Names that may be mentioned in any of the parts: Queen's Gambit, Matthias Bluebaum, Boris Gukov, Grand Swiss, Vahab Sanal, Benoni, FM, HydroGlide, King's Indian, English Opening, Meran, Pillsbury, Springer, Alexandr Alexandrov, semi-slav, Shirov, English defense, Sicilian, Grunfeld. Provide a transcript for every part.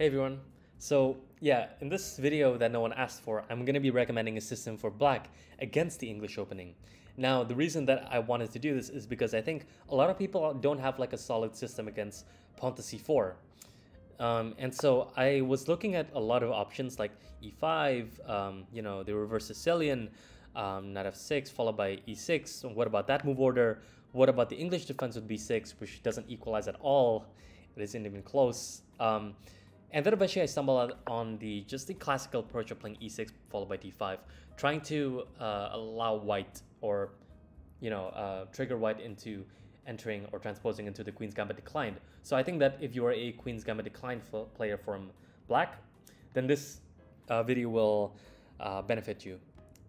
Hey everyone, so yeah, in this video that no one asked for, I'm going to be recommending a system for black against the English opening. Now, the reason that I wanted to do this is because I think a lot of people don't have like a solid system against pawn to c4. And so I was looking at a lot of options like e5, you know, the reverse Sicilian, knight f6 followed by e6. What about that move order? What about the English defense with b6, which doesn't equalize at all? It isn't even close. And then eventually I stumbled on just the classical approach of playing e6 followed by d5, trying to allow white, or you know, trigger white into entering or transposing into the Queen's Gambit declined. So I think that if you are a Queen's Gambit declined player from black, then this video will benefit you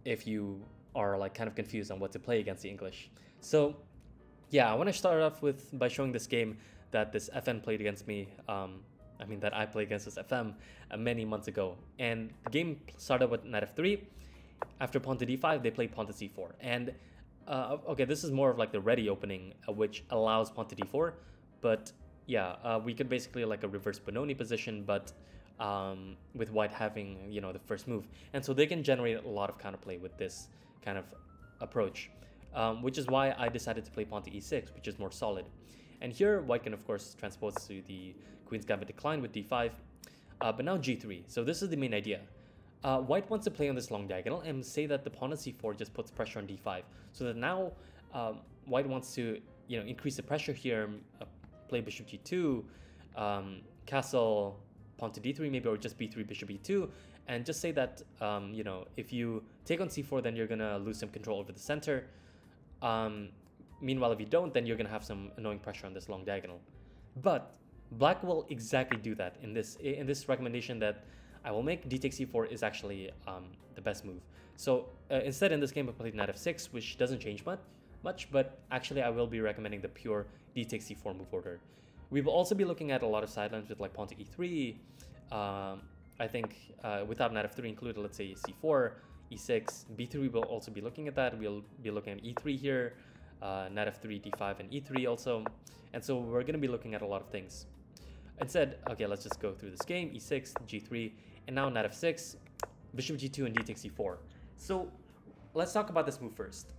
if you are like kind of confused on what to play against the English. So yeah, I want to start off by showing this game that this FM played against me. That I played against this FM many months ago. And the game started with knight f3. After pawn to d5, they played pawn to c4. And okay, this is more of like the ready opening, which allows pawn to d4. But yeah, we could basically like a reverse Benoni position, but with white having, you know, the first move. And so they can generate a lot of counterplay with this kind of approach, which is why I decided to play pawn to e6, which is more solid. And here, white can, of course, transpose to the Queen's Gambit decline with d5, but now g3. So this is the main idea. White wants to play on this long diagonal and say that the pawn on c4 just puts pressure on d5. So that now white wants to, you know, increase the pressure here, play bishop g2, castle pawn to d3 maybe, or just b3, bishop e2, and just say that, you know, if you take on c4, then you're going to lose some control over the center. Meanwhile, if you don't, then you're going to have some annoying pressure on this long diagonal. But black will exactly do that in this recommendation that I will make. D takes c4 is actually the best move. So instead, in this game, I played knight f6, which doesn't change much, but actually I will be recommending the pure D takes c4 move order. We will also be looking at a lot of sidelines with like pawn to e3. I think without knight f3 included, let's say c4, e6, b3, we will also be looking at that. We'll be looking at e3 here. Knight f3, d5, and e3 also. And so we're going to be looking at a lot of things. Instead, okay, let's just go through this game. e6, g3, and now knight f6, bishop g2, and d takes e4. So let's talk about this move first.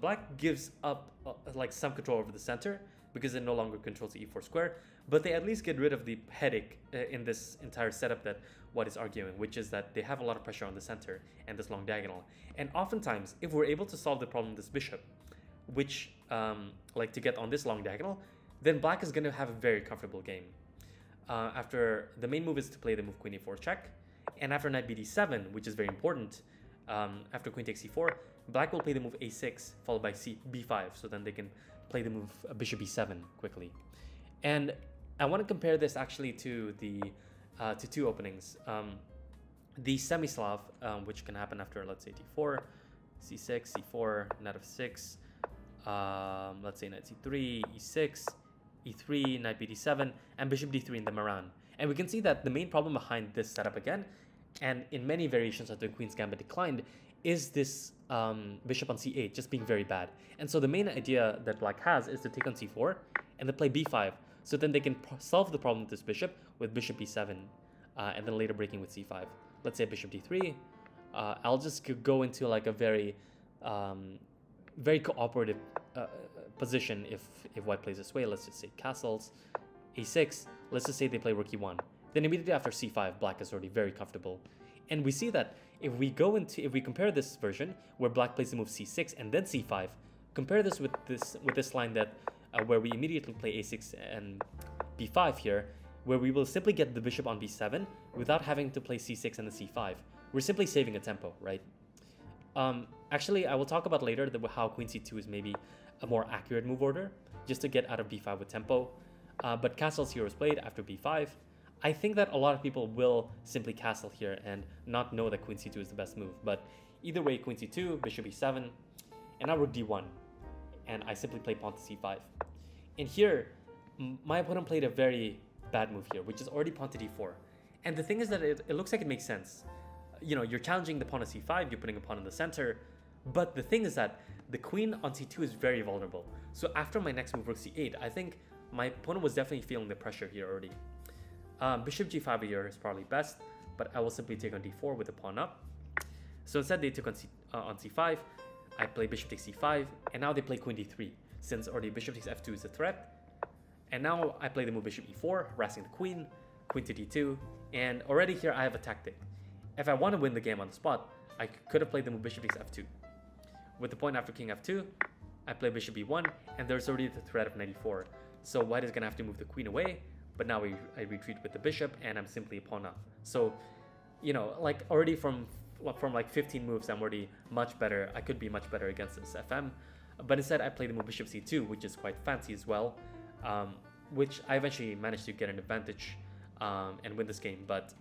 Black gives up like some control over the center because it no longer controls the e4 square, but they at least get rid of the headache in this entire setup that white is arguing, which is that they have a lot of pressure on the center and this long diagonal. And oftentimes, if we're able to solve the problem of this bishop, which like to get on this long diagonal, then black is going to have a very comfortable game. After the main move is to play the move queen e4 check, and after knight bd7, which is very important, after queen takes c4, black will play the move a6 followed by b5, so then they can play the move bishop b7 quickly. And I want to compare this actually to the to two openings, the semi-slav, which can happen after, let's say, d4, c6, c4, knight f6. Let's say knight c3, e6, e3, knight bd7, and bishop d3 in the Meran. And we can see that the main problem behind this setup again, and in many variations after Queen's Gambit declined, is this bishop on c8 just being very bad. And so the main idea that black has is to take on c4 and then play b5, so then they can solve the problem with this bishop with bishop b7, and then later breaking with c5. Let's say bishop d3. I'll just go into like a very cooperative position if white plays this way. Let's just say castles, a6, let's just say they play rook e1. Then immediately after c5, black is already very comfortable. And we see that if we compare this version where black plays the move c6 and then c5, compare this with this line that where we immediately play a6 and b5 here, where we will simply get the bishop on b7 without having to play c6 and then c5. We're simply saving a tempo, right? Actually, I will talk about later how queen c2 is maybe a more accurate move order, just to get out of b5 with tempo. But castles here is played after b5. I think that a lot of people will simply castle here and not know that queen c2 is the best move. But either way, queen c2, bishop b7, and now rook d1. And I simply play pawn to c5. And here, my opponent played a very bad move here, which is already pawn to d4. And the thing is that it looks like it makes sense. You know, you're challenging the pawn on c5, you're putting a pawn in the center, but the thing is that the queen on c2 is very vulnerable. So after my next move, rook c8, I think my opponent was definitely feeling the pressure here already. Bishop g5 here is probably best, but I will simply take on d4 with the pawn up. So instead they took on c5, I play bishop takes c5, and now they play queen d3, since already bishop takes f2 is a threat. And now I play the move bishop e4, harassing the queen, queen to d2, and already here I have a tactic. If I want to win the game on the spot, I could have played the move bishop takes f2. With the point after king f2, I play bishop b1, and there's already the threat of knight e4. So white is going to have to move the queen away, but now I retreat with the bishop, and I'm simply a pawn up. So, you know, like already from like 15 moves, I'm already much better. I could be much better against this FM, but instead I play the move bishop c2, which is quite fancy as well, which I eventually managed to get an advantage and win this game. But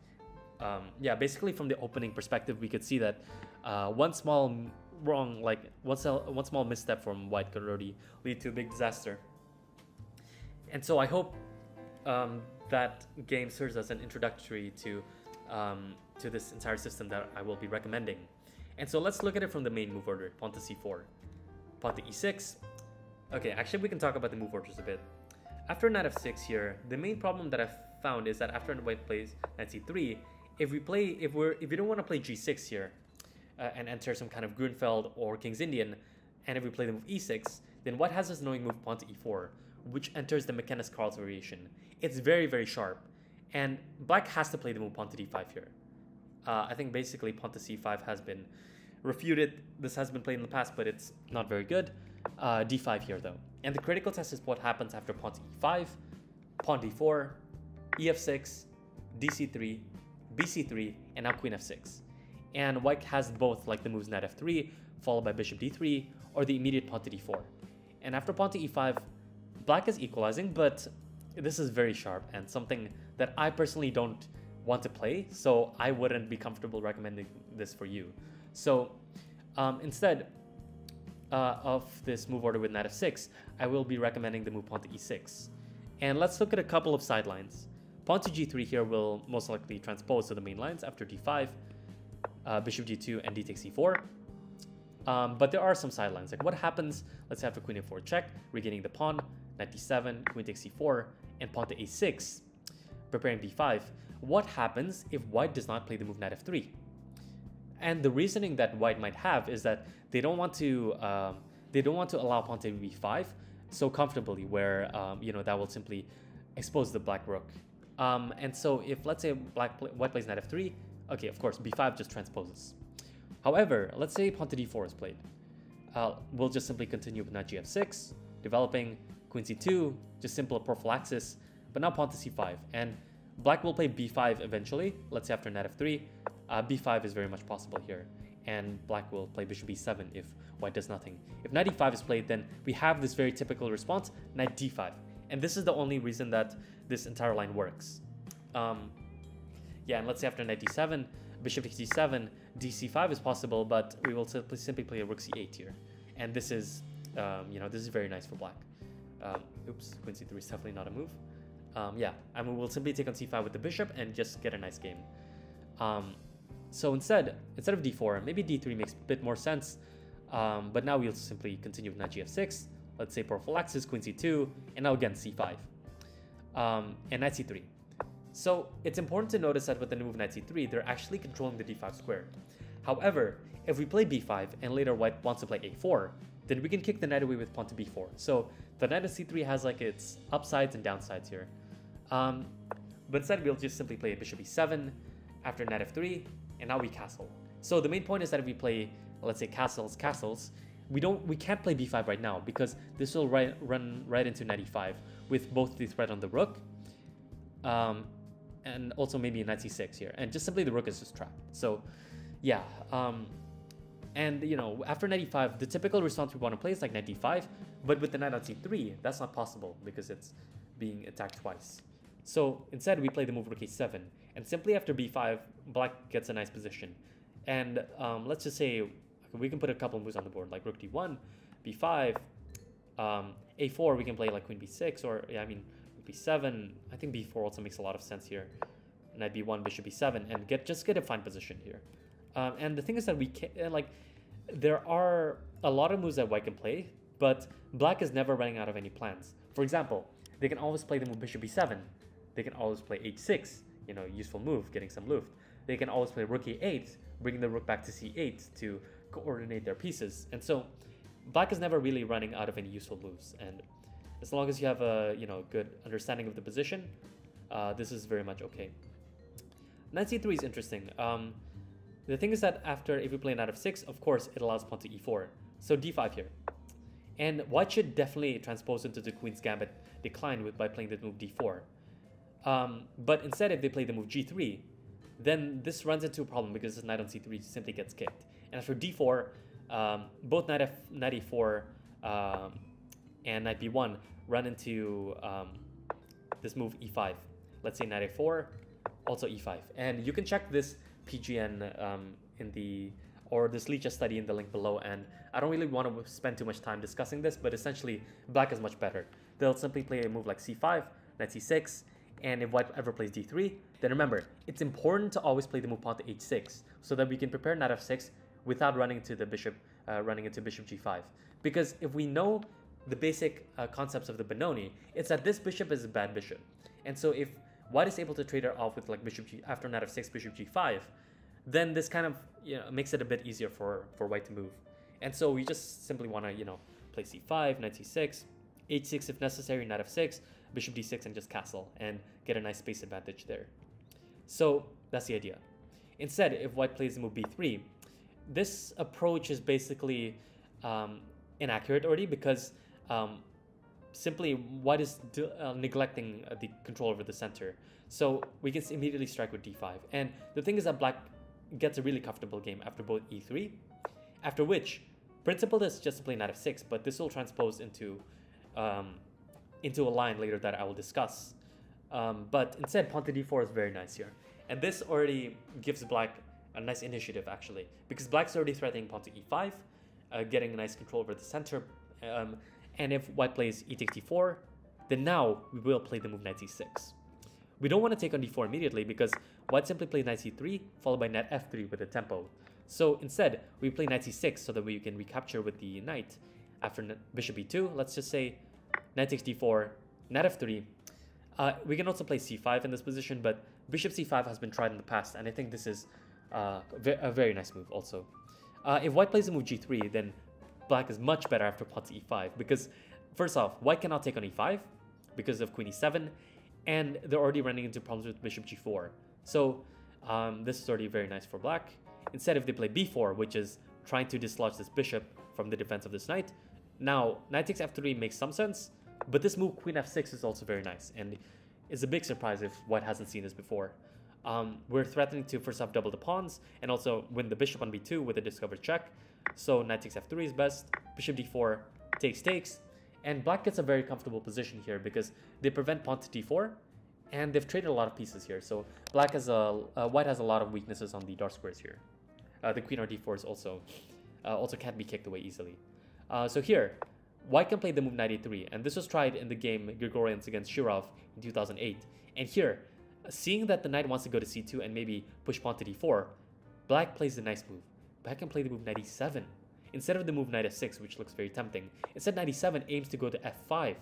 yeah, basically from the opening perspective, we could see that one small misstep from white could already lead to a big disaster. And so I hope that game serves as an introductory to this entire system that I will be recommending. And so let's look at it from the main move order, pawn to c4, pawn to e6. Okay, actually we can talk about the move orders a bit. After knight f6 here, the main problem that I've found is that after white plays knight c3, if we don't want to play g6 here and enter some kind of Grunfeld or King's Indian, and if we play the move e6, then white has this annoying move pawn to e4, which enters the McKenna's-Carls variation. It's very, very sharp, and black has to play the move pawn to d5 here. I think basically pawn to c5 has been refuted. This has been played in the past, but it's not very good. D5 here though. And the critical test is what happens after pawn to e5, pawn d4, ef6, dc3, bc3, and now queen f6. And white has both, like the moves knight f3, followed by bishop d3, or the immediate pawn to d4. And after pawn to e5, black is equalizing, but this is very sharp and something that I personally don't want to play, so I wouldn't be comfortable recommending this for you. So instead of this move order with knight f6, I will be recommending the move pawn to e6. And let's look at a couple of sidelines. Pawn to g3 here will most likely transpose to the main lines after d5, bishop d2, and d takes e4. But there are some sidelines, like what happens, let's say after queen a4 check, regaining the pawn, knight d7, queen takes e4, and pawn to a6, preparing d5. What happens if white does not play the move knight f3? And the reasoning that white might have is that they don't want to allow pawn to b5 so comfortably, where you know, that will simply expose the black rook. And so if, let's say, white plays knight f3, okay, of course b5 just transposes. However, let's say pawn to d4 is played. We'll just simply continue with knight gf6, developing queen c2, just simple prophylaxis, but now pawn to c5. And black will play b5 eventually, let's say after knight f3. B5 is very much possible here, and black will play bishop b7 if white does nothing. If knight e5 is played, then we have this very typical response, knight d5. And this is the only reason that this entire line works. Yeah, and let's say after knight d7, bishop takes d7, dc5 is possible, but we will simply play a rook c8 here, and this is, you know, this is very nice for black. Oops, queen c3 is definitely not a move. Yeah, and we will simply take on c5 with the bishop and just get a nice game. So instead of d4, maybe d3 makes a bit more sense. But now we'll simply continue with knight gf6. Let's say prophylaxis, queen c2, and now again c5, and knight c3. So it's important to notice that with the move knight c3, they're actually controlling the d5 square. However, if we play b5 and later white wants to play a4, then we can kick the knight away with pawn to b4. So the knight of c3 has like its upsides and downsides here. But instead we'll just simply play bishop e7 after knight f3, and now we castle. So the main point is that if we play, let's say, castles, we can't play b5 right now, because this will run right into knight e5 with both the threat on the rook. And also maybe knight c6 here, and just simply the rook is just trapped. So yeah, and you know, after knight e5, the typical response we want to play is like knight d5, but with the knight on c3, that's not possible because it's being attacked twice. So instead we play the move rook a7, and simply after b5, black gets a nice position. And let's just say we can put a couple moves on the board, like rook d1, b5, a4, we can play like queen b6, or yeah, I mean b7. I think b4 also makes a lot of sense here. Knight b1, bishop b7, and just get a fine position here. And the thing is that we can, like, there are a lot of moves that white can play, but black is never running out of any plans. For example, they can always play the move bishop b7, They can always play h6, you know, useful move, getting some Luft. They can always play rook e8, bringing the rook back to c8 to coordinate their pieces. And so black is never really running out of any useful moves. And as long as you have a, you know, good understanding of the position, this is very much okay. Knight c3 is interesting. The thing is that after, if we play knight f6, of course it allows pawn to e4. So d5 here. And white should definitely transpose into the Queen's Gambit decline with, by playing the move d4. But instead, if they play the move g3, then this runs into a problem because this knight on c3 simply gets kicked. And after d4, both knight e4 and knight b1 run into this move e5. Let's say knight a4, also e5. And you can check this PGN in the... or this Licha study in the link below, and I don't really want to spend too much time discussing this, but essentially black is much better. They'll simply play a move like c5, knight c6, and if white ever plays d3, then remember, it's important to always play the move pawn to h6, so that we can prepare knight f6 without running into the bishop, running into bishop g5. Because if we know the basic concepts of the Benoni, it's that this bishop is a bad bishop. And so if white is able to trade her off with like bishop g, after knight f6, bishop g5, then this kind of, you know, makes it a bit easier for white to move. And so we just simply want to, you know, play c5, knight c6, h6 if necessary, knight f6, bishop d6, and just castle and get a nice space advantage there. So that's the idea. Instead, if white plays the move b3, this approach is basically inaccurate already because simply white is neglecting the control over the center. So we can immediately strike with d5. And the thing is that black gets a really comfortable game after both e3, after which principle is just to play knight f6, but this will transpose into a line later that I will discuss. But instead pawn to d4 is very nice here, and this already gives black a nice initiative actually, because black's already threatening pawn to e5, getting a nice control over the center, and if white plays e takes d4, then now we will play the move knight c6. We don't want to take on d4 immediately because white simply plays knight c3 followed by knight f3 with a tempo. So instead, we play knight c6 so that we can recapture with the knight. After bishop e2, let's just say knight takes d4, knight f3. We can also play c5 in this position, but bishop c5 has been tried in the past, and I think this is a very nice move also. If white plays the move g3, then black is much better after pawn to e5 because, first off, white cannot take on e5 because of queen e7, and they're already running into problems with bishop g4. So this is already very nice for black. Instead, if they play b4, which is trying to dislodge this bishop from the defense of this knight, now knight takes f3 makes some sense, but this move queen f6 is also very nice and is a big surprise if white hasn't seen this before. We're threatening to first off double the pawns and also win the bishop on b2 with a discovered check. So knight takes f3 is best, bishop d4 takes, and black gets a very comfortable position here because they prevent pawn to d4, and they've traded a lot of pieces here. So black has a white has a lot of weaknesses on the dark squares here. The queen on d4 is also can't be kicked away easily. So here, white can play the move knight e3, and this was tried in the game Gregorians against Shirov in 2008. And here, seeing that the knight wants to go to c2 and maybe push pawn to d4, black plays the nice move. Black can play the move knight e7. Instead of the move knight f6, which looks very tempting, instead knight e7 aims to go to f5,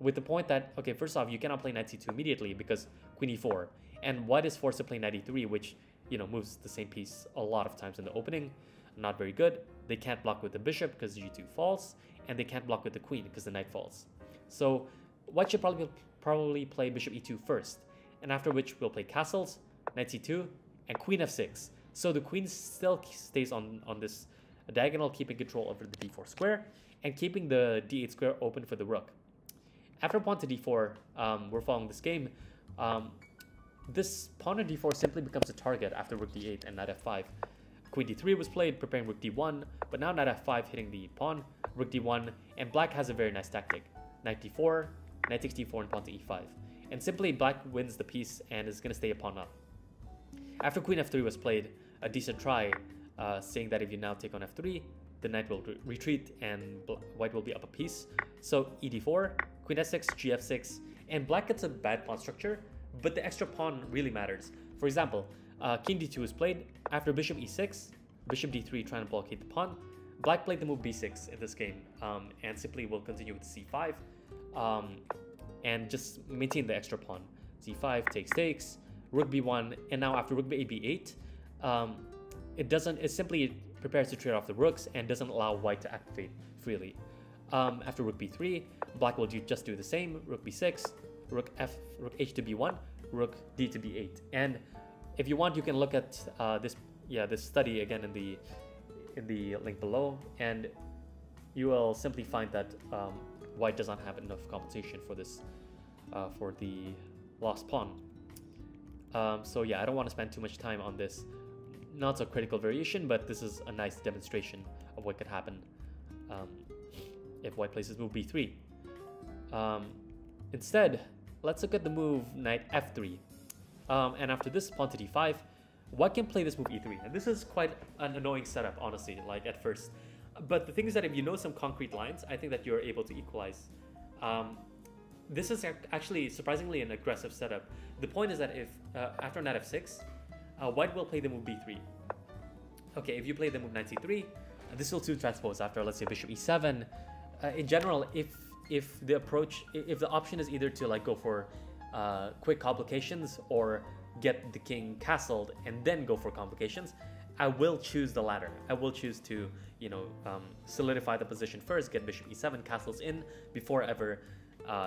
with the point that, okay, first off, you cannot play knight c2 immediately because queen e4, and white is forced to play knight e3, which, you know, moves the same piece a lot of times in the opening. Not very good. They can't block with the bishop because g2 falls, and they can't block with the queen because the knight falls. So white should probably play bishop e2 first, and after which we'll play castles, knight c2, and queen f6. So the queen still stays on this diagonal, keeping control over the d4 square and keeping the d8 square open for the rook. After pawn to d4, we're following this game. This pawn on d4 simply becomes a target after rook d8 and knight f5. Queen d3 was played, preparing rook d1, but now knight f5 hitting the pawn, rook d1, and black has a very nice tactic. Knight d4, knight takes d4, and pawn to e5. And simply black wins the piece and is going to stay a pawn up. After queen f3 was played, a decent try, saying that if you now take on f3, the knight will retreat and white will be up a piece. So e d4, queen f6, gf6, and black gets a bad pawn structure, but the extra pawn really matters. For example, king d2 is played. After bishop e6, bishop d3 trying to blockade the pawn, black played the move b6 in this game, and simply will continue with c5 and just maintain the extra pawn. c5 takes, rook b1, and now after rook b8, it simply prepares to trade off the rooks and doesn't allow white to activate freely. After rook b3, black will just do the same, rook b6, rook h to b1, rook d to b8. And if you want, you can look at this study again in the link below, and you will simply find that white does not have enough compensation for this for the lost pawn. So yeah, I don't want to spend too much time on this not so critical variation, but this is a nice demonstration of what could happen if white places move b3. Instead, let's look at the move knight f3. And after this, pawn to d5, white can play this move e3. And this is quite an annoying setup, honestly, like at first. But the thing is that if you know some concrete lines, I think that you're able to equalize. This is actually surprisingly an aggressive setup. The point is that if after knight f6, white will play the move b3. Okay, if you play the move knight c3, this will soon transpose after, let's say, bishop e7. In general, if the approach, if the option is either to like go for quick complications or get the king castled and then go for complications, I will choose the latter. I will choose to, you know, solidify the position first, get bishop e7, castles in before ever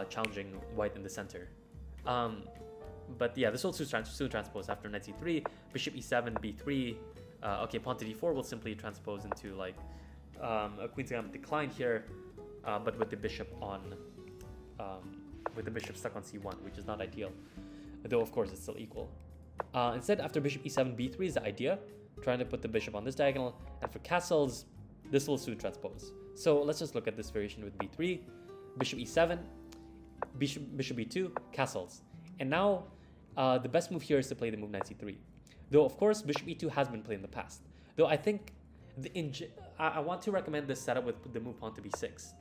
challenging white in the center. But yeah, this will soon transpose after knight c3, bishop e7, b3. Okay, pawn to d4 will simply transpose into like a Queen's Gambit decline here, but with the bishop on, with the bishop stuck on c1, which is not ideal. Though of course it's still equal. Instead, after bishop e7, b3 is the idea, trying to put the bishop on this diagonal, and for castles, this will soon transpose. So let's just look at this variation with b3, bishop e7, bishop b2, castles. And now, the best move here is to play the move knight c3. Though, of course, bishop e2 has been played in the past. Though I think, I want to recommend this setup with the move pawn to b6.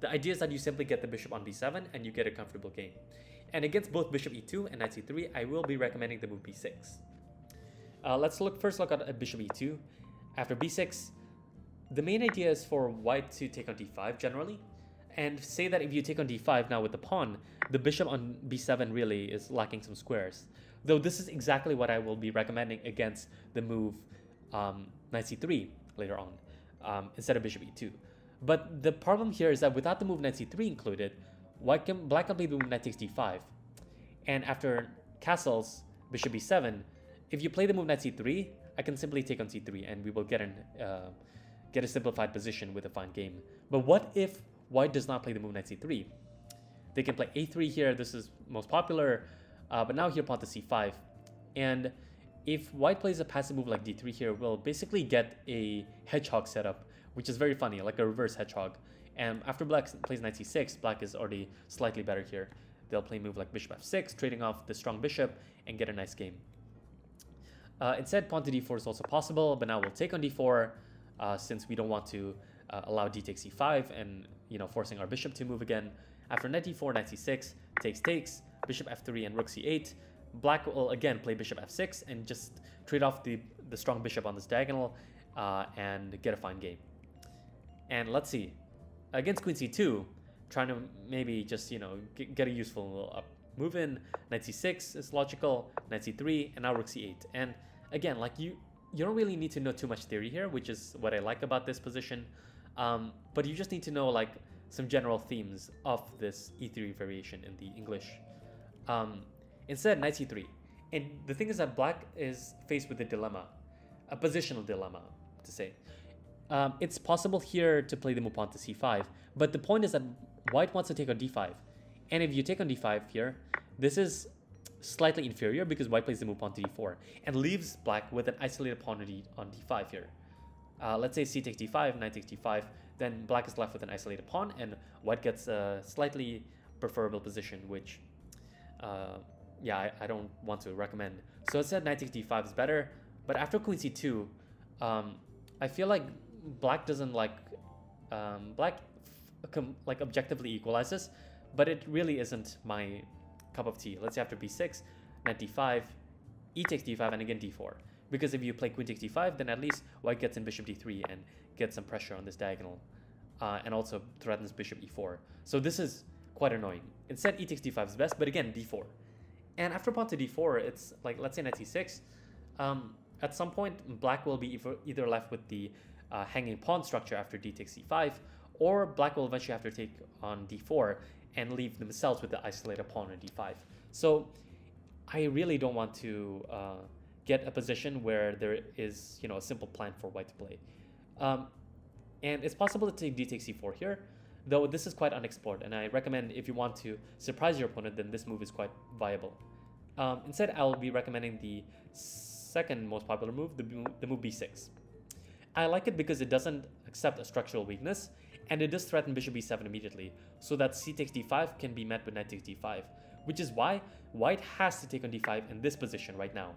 The idea is that you simply get the bishop on b7 and you get a comfortable game. And against both bishop e2 and knight c3, I will be recommending the move b6. Let's first look at bishop e2. After b6, the main idea is for white to take on d5 generally. And say that if you take on d5 now with the pawn, the bishop on b7 really is lacking some squares. Though this is exactly what I will be recommending against the move knight c3 later on, instead of bishop e2. But the problem here is that without the move knight c3 included, black can play the move knight takes d5. And after castles, bishop b7, if you play the move knight c3, I can simply take on c3 and we will get a simplified position with a fine game. But what if white does not play the move knight c3? They can play a3 here, this is most popular, but now here pawn to c5. And if white plays a passive move like d3 here, we'll basically get a hedgehog setup, which is very funny, like a reverse hedgehog. And after black plays knight c6, black is already slightly better here. They'll play a move like bishop f6, trading off the strong bishop and get a nice game. Instead, pawn to d4 is also possible, but now we'll take on d4 since we don't want to allow d takes e5 and, you know, forcing our bishop to move again. After knight d4, knight c6, takes, bishop f3 and rook c8. Black will again play bishop f6 and just trade off the strong bishop on this diagonal and get a fine game. And let's see, against queen c2, trying to maybe just, you know, get a useful move in. Knight c6 is logical, knight c3, and now rook c8. And again, like you don't really need to know too much theory here, which is what I like about this position. But you just need to know like some general themes of this e3 variation in the English. Instead, knight c3. And the thing is that black is faced with a dilemma, a positional dilemma, to say. It's possible here to play the move pawn to c5, but the point is that white wants to take on d5. And if you take on d5 here, this is slightly inferior because white plays the move pawn to d4 and leaves black with an isolated pawn on d5 here. Let's say c takes d5, knight takes d5, then black is left with an isolated pawn and white gets a slightly preferable position, which, yeah, I don't want to recommend. So instead, knight takes d5 is better, but after queen c2, I feel like black doesn't like, black objectively equalizes, but it really isn't my cup of tea. Let's say after b6, knight d5, e takes d5, and again d4. Because if you play queen takes d5, then at least white gets in bishop d3 and gets some pressure on this diagonal, and also threatens bishop e4. So this is quite annoying. Instead, e takes d5 is best, but again, d4. And after pawn to d4, it's like, let's say knight c6. At some point, black will be either left with the hanging pawn structure after d takes c5, or black will eventually have to take on d4 and leave themselves with the isolated pawn on d5. So I really don't want to get a position where there is, you know, a simple plan for white to play. And it's possible to take d takes c4 here, though this is quite unexplored, and I recommend if you want to surprise your opponent, then this move is quite viable. Instead, I will be recommending the second most popular move, the move b6. I like it because it doesn't accept a structural weakness, and it does threaten bishop b7 immediately, so that c takes d5 can be met with knight takes d5, which is why white has to take on d5 in this position right now.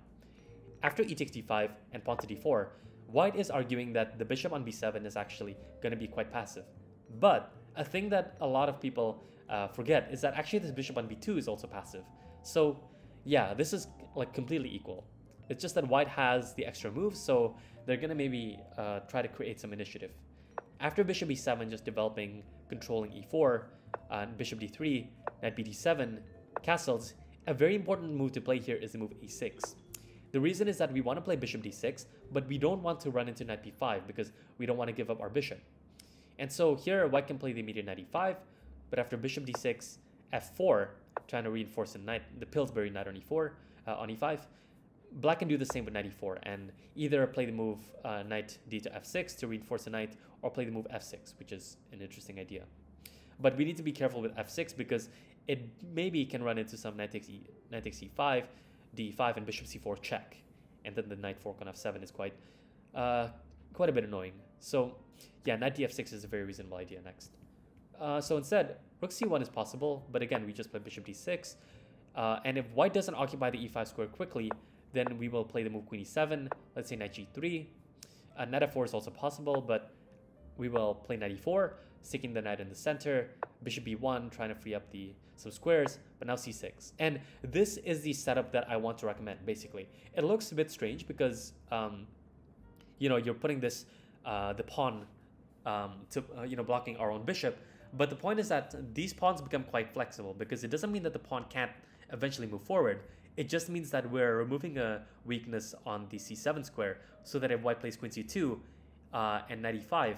After e takes d5 and pawn to d4, white is arguing that the bishop on b7 is actually going to be quite passive. But a thing that a lot of people forget is that actually this bishop on b2 is also passive. So yeah, this is like completely equal. It's just that white has the extra move, so they're going to maybe try to create some initiative. After bishop b7, just developing, controlling e4, and bishop d3, knight bd7, castles, a very important move to play here is the move a6. The reason is that we want to play bishop d6, but we don't want to run into knight b5 because we don't want to give up our bishop. And so here, white can play the immediate knight e5, but after bishop d6, f4, trying to reinforce the knight, the Pillsbury knight on e4, on e5, black can do the same with knight e4 and either play the move knight d to f6 to reinforce the knight, or play the move f6, which is an interesting idea. But we need to be careful with f6 because it maybe can run into some knight takes e5, d5, and bishop c4 check, and then the knight fork on f7 is quite a bit annoying. So yeah, knight df6 is a very reasonable idea next. So instead, rook c1 is possible, but again, we just play bishop d6. And if white doesn't occupy the e5 square quickly, then we will play the move queen e7, let's say knight g3. Knight f4 is also possible, but we will play knight e4, sticking the knight in the center, bishop b1, trying to free up some squares, but now c6. And this is the setup that I want to recommend, basically. It looks a bit strange because, you know, you're putting this, the pawn, blocking our own bishop. But the point is that these pawns become quite flexible because it doesn't mean that the pawn can't eventually move forward. It just means that we're removing a weakness on the c7 square so that if white plays queen c2 and knight e5,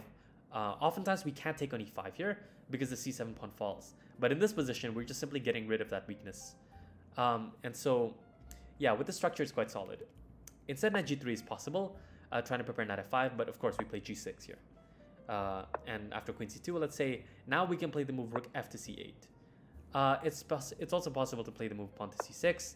oftentimes we can't take on e5 here because the c7 pawn falls. But in this position, we're just simply getting rid of that weakness. And so, yeah, with the structure, it's quite solid. Instead, knight g3 is possible, trying to prepare knight f5, but of course we play g6 here. And after queen c2, let's say, now we can play the move rook f to c8. It's also possible to play the move pawn to c6,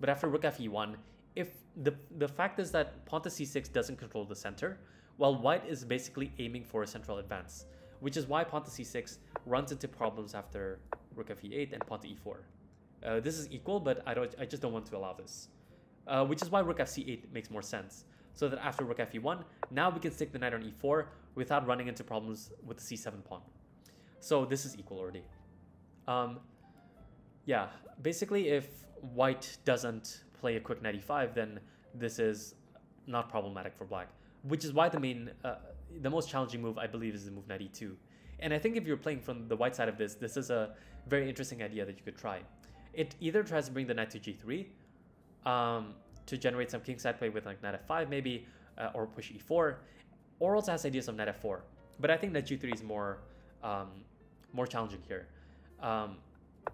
but after rook f e1, if the fact is that pawn to c6 doesn't control the center, while white is basically aiming for a central advance, which is why pawn to c6 runs into problems after rook f e8 and pawn to e4. This is equal, but I just don't want to allow this, which is why rook f c8 makes more sense. So that after rook f e1, now we can stick the knight on e4 without running into problems with the c7 pawn. So this is equal already. Yeah, basically if white doesn't play a quick knight e5, then this is not problematic for black, which is why the most challenging move I believe is the move knight e2. And I think if you're playing from the white side of this, this is a very interesting idea that you could try. It either tries to bring the knight to g3, to generate some kingside play with like knight f5 maybe, or push e4, or also has ideas of knight f4. But I think knight g3 is more challenging here.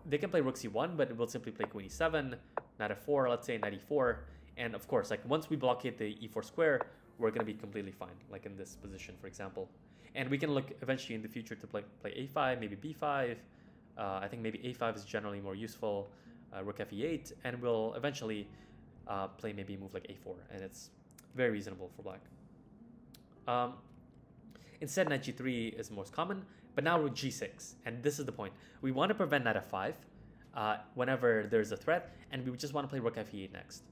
They can play rook c1, but we'll simply play queen e7, knight f4, let's say knight e4, and of course, like once we blockade the e4 square, we're going to be completely fine, like in this position, for example. And we can look eventually in the future to play a5, maybe b5. I think maybe a5 is generally more useful, rook f e8, and we'll eventually play maybe a move like a4, and it's very reasonable for black. Instead, knight g3 is most common, but now we're g6, and this is the point. We want to prevent knight f5 whenever there's a threat, and we just want to play rook f e8 next.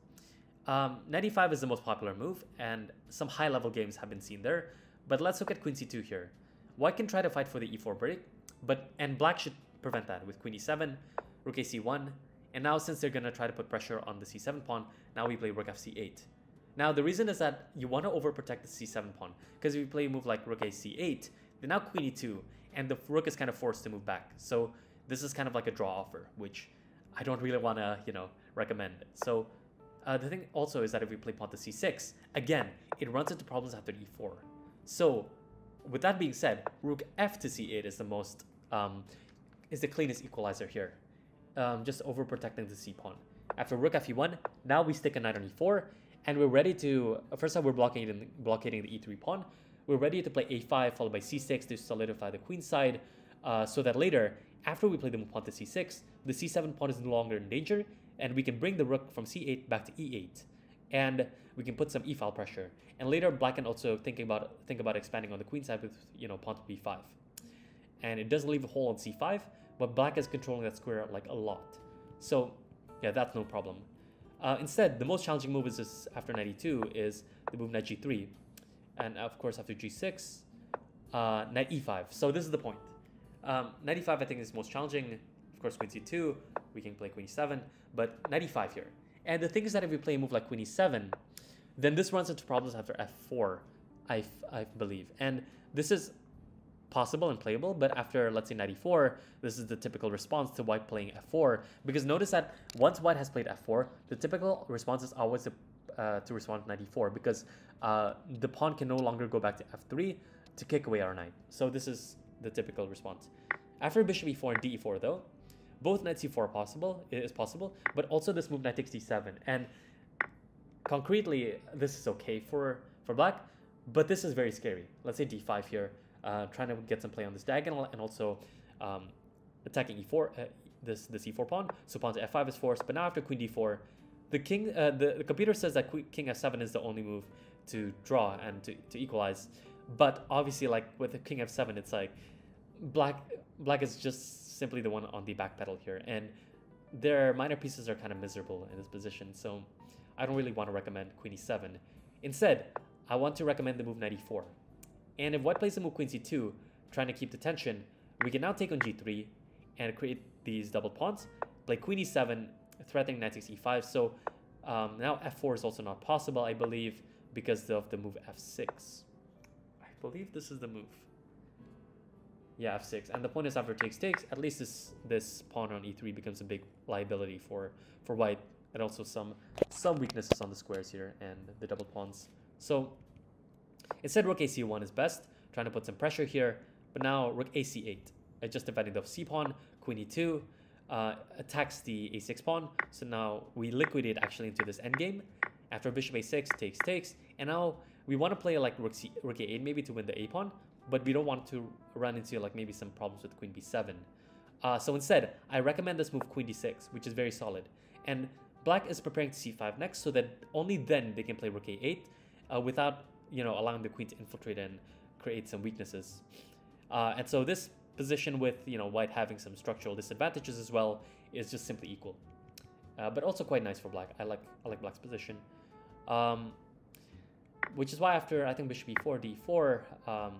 Knight e5 is the most popular move, and some high-level games have been seen there, but let's look at queen c2 here. White can try to fight for the e4 break, and black should prevent that with queen e7, rook a c1, and now since they're going to try to put pressure on the c7 pawn, now we play rook f c8. Now the reason is that you want to overprotect the c7 pawn, because if you play a move like rook a c8, then now queen e2, and the rook is kind of forced to move back. So this is kind of like a draw offer, which I don't really want to, recommend it. So the thing also is that if we play pawn to c6, again, it runs into problems after e4. So with that being said, rook f to c8 is the most, is the cleanest equalizer here. Just overprotecting the c pawn. After rook f1, now we stick a knight on e4, and we're ready to, first off, we're blockading the e3 pawn. We're ready to play a5 followed by c6 to solidify the queen side, so that later, after we play the move pawn to c6, the c7 pawn is no longer in danger, and we can bring the rook from c8 back to e8, and we can put some e-file pressure. And later, black can also think about expanding on the queen side with pawn to b5, and it doesn't leave a hole on c5, but black is controlling that square like a lot. So yeah, that's no problem. Instead, the most challenging move is this after knight e2 is the move knight g3, and of course after g6, knight e5. So this is the point. Knight e5 I think is most challenging. Of course, queen c2, we can play queen e7, but knight e5 here. And the thing is that if we play a move like queen e7, then this runs into problems after f4, I believe. And this is possible and playable, but after, let's say, knight e4, this is the typical response to white playing f4, because notice that once white has played f4, the typical response is always to respond to knight e4, because the pawn can no longer go back to f3 to kick away our knight. So this is the typical response. After bishop e4 and d e4, though, both knight c4 are possible, but also this move knight takes d7, and concretely, this is okay for black, but this is very scary. Let's say d5 here, trying to get some play on this diagonal, and also attacking e4, this e4 pawn. So pawn to f5 is forced, but now after queen d4, the king, the computer says that king f7 is the only move to draw and to equalize. But obviously, like with the king f7, it's like black is just simply the one on the back pedal here, and their minor pieces are kind of miserable in this position. So I don't really want to recommend queen e7. Instead, I want to recommend the move knight e4. And if white plays the move queen c2, trying to keep the tension, we can now take on g3 and create these double pawns, play queen e7, threatening knight takes e5, so now f4 is also not possible, I believe, because of the move f6. I believe this is the move. Yeah, f6. And the point is after takes, at least this pawn on e3 becomes a big liability for white, and also some weaknesses on the squares here and the double pawns. So instead, rook ac1 is best, trying to put some pressure here, but now rook ac8, just defending the c pawn. Queen e2 attacks the a6 pawn, so now we liquidate actually into this endgame. After bishop a6 takes, and now we want to play like rook a8 maybe to win the a pawn, but we don't want to run into like maybe some problems with queen b7. So instead, I recommend this move queen d6, which is very solid. And black is preparing to c5 next, so that only then they can play rook a8 without allowing the queen to infiltrate and create some weaknesses. And so this position with, white having some structural disadvantages as well is just simply equal. But also quite nice for black. I like black's position. Which is why after, I think, bishop e4, d4,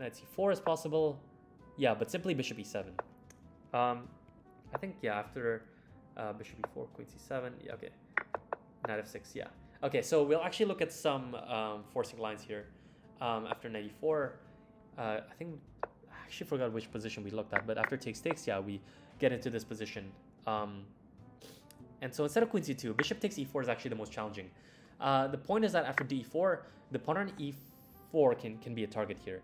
knight c4 is possible. Yeah, but simply bishop e7. I think, yeah, after bishop e4, queen c7, yeah, okay. Knight f6, yeah. Okay, so we'll actually look at some forcing lines here. After knight e4, I think, I actually forgot which position we looked at, but after takes, yeah, we get into this position. And so instead of queen c2, bishop takes e4 is actually the most challenging. The point is that after d4, the pawn on e4 can be a target here.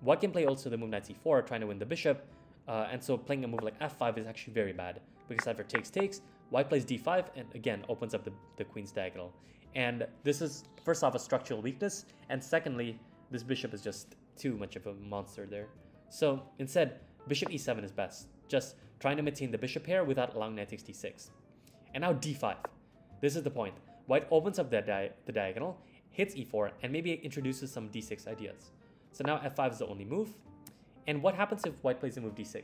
White can play also the move knight c4, trying to win the bishop, and so playing a move like f5 is actually very bad, because after takes, white plays d5 and again opens up the queen's diagonal. And this is, first off, a structural weakness, and secondly, this bishop is just too much of a monster there. So instead, bishop e7 is best, just trying to maintain the bishop here without allowing knight takes d6. And now d5. This is the point. White opens up the diagonal, hits e4, and maybe introduces some d6 ideas. So now f5 is the only move. And what happens if white plays the move d6?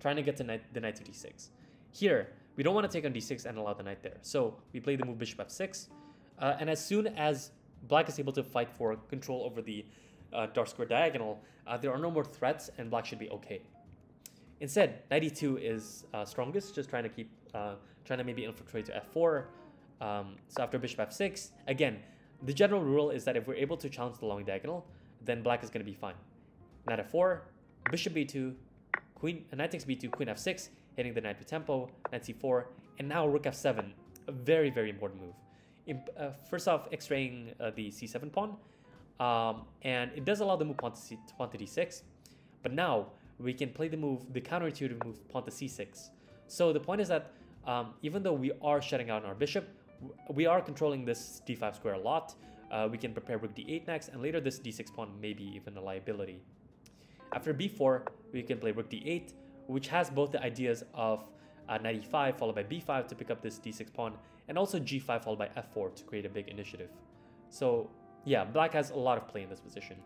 Trying to get the knight to d6. Here, we don't want to take on d6 and allow the knight there. So we play the move bishop f6. And as soon as black is able to fight for control over the dark square diagonal, there are no more threats and black should be okay. Instead, knight e2 is strongest, just trying to keep, trying to maybe infiltrate to f4. So after bishop f6, again, the general rule is that if we're able to challenge the long diagonal, then black is going to be fine. Knight f4, bishop b2, knight takes b2, queen f6, hitting the knight with tempo, knight c4, and now rook f7. A very, very important move. First off, x-raying the c7 pawn, and it does allow the move pawn to d6, but now we can play the move, the counterintuitive move, pawn to c6. So the point is that even though we are shutting out our bishop, we are controlling this d5 square a lot. We can prepare rook d8 next, and later this d6 pawn may be even a liability. After b4, we can play rook d8, which has both the ideas of knight e5 followed by b5 to pick up this d6 pawn, and also g5 followed by f4 to create a big initiative. So yeah, black has a lot of play in this position.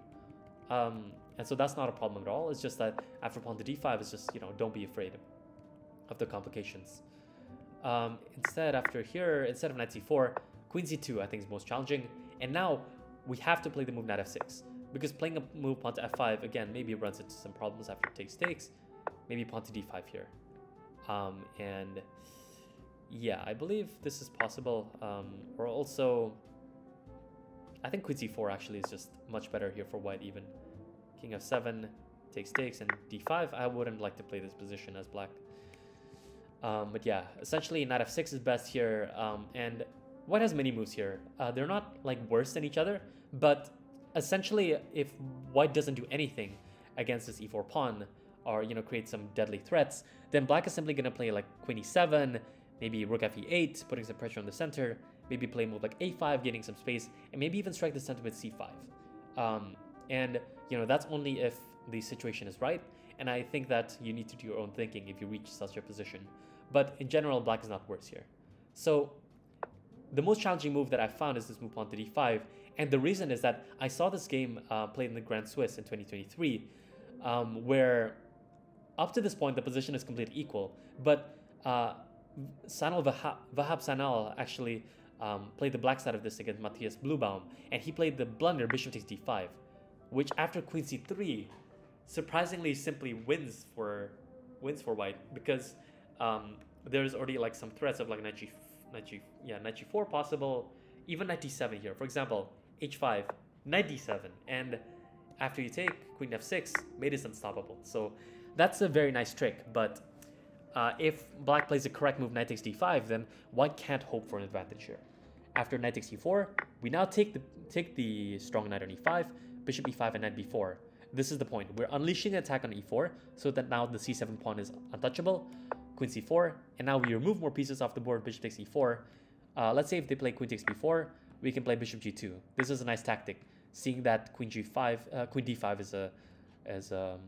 And so that's not a problem at all. It's just that after pawn to d5, it's just, you know, don't be afraid of the complications. Instead, after here, instead of knight c4, queen c2 I think is most challenging. And now we have to play the move knight f6, because playing a move pawn to f5, again, maybe runs into some problems after takes takes. Maybe pawn to d5 here. And yeah, I believe this is possible. Or also, I think queen c4 actually is just much better here for white even. King f7, takes takes, and d5. I wouldn't like to play this position as black. But yeah, essentially knight f6 is best here. And white has many moves here. They're not like worse than each other, but essentially if white doesn't do anything against this e4 pawn, or, you know, create some deadly threats, then black is simply gonna play like queen e7, maybe rook fe8, putting some pressure on the center, maybe play a move like a5, gaining some space, and maybe even strike the center with c5. And, you know, that's only if the situation is right, and I think that you need to do your own thinking if you reach such a position. But in general, black is not worse here. So the most challenging move that I found is this move pawn to d5, and the reason is that I saw this game played in the Grand Swiss in 2023, where up to this point, the position is completely equal, but Vahab Sanal actually played the black side of this against Matthias Bluebaum, and he played the blunder bishop takes d5, which after queen c3, surprisingly simply wins for white, because there's already like some threats of like knight g4 possible, even knight d7 here. For example, h5, knight d7, and after you take, queen f6, mate is unstoppable. So that's a very nice trick, but if black plays the correct move, knight takes d5, then white can't hope for an advantage here. After knight takes e4, we now take the strong knight on e5, bishop e5, and knight b4. This is the point. We're unleashing the attack on e4, so that now the c7 pawn is untouchable, queen c4, and now we remove more pieces off the board, bishop takes e4. Let's say if they play queen takes b4, we can play bishop g2. This is a nice tactic, seeing that queen d5 is a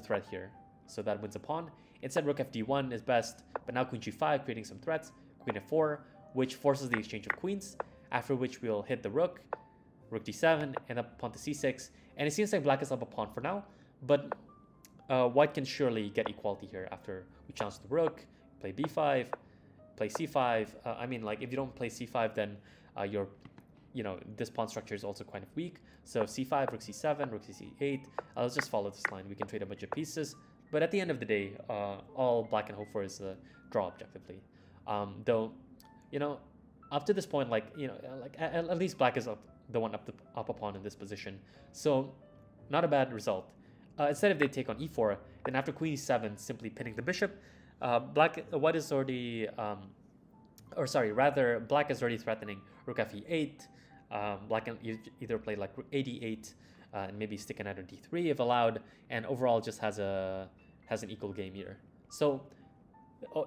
threat here, so that wins a pawn. Instead, rook fd1 is best, but now queen g5, creating some threats, queen f4, which forces the exchange of queens, after which we'll hit the rook, rook d7, and up pawn to c6, and it seems like black is up a pawn for now, but white can surely get equality here after we challenge the rook, play b5, play c5, I mean, like, if you don't play c5, then you're, you know, this pawn structure is also kind of weak. So c5, rook c7, rook c8. Let's just follow this line. We can trade a bunch of pieces, but at the end of the day, all black can hope for is a draw objectively. Though, you know, up to this point, like, you know, like at least black is up a pawn in this position. So not a bad result. Instead, if they take on e4, then after queen e7, simply pinning the bishop, white is already, black is already threatening rook fe8. Black can either play like rook ad8 and maybe stick a knight on d3 if allowed, and overall just has an equal game here. So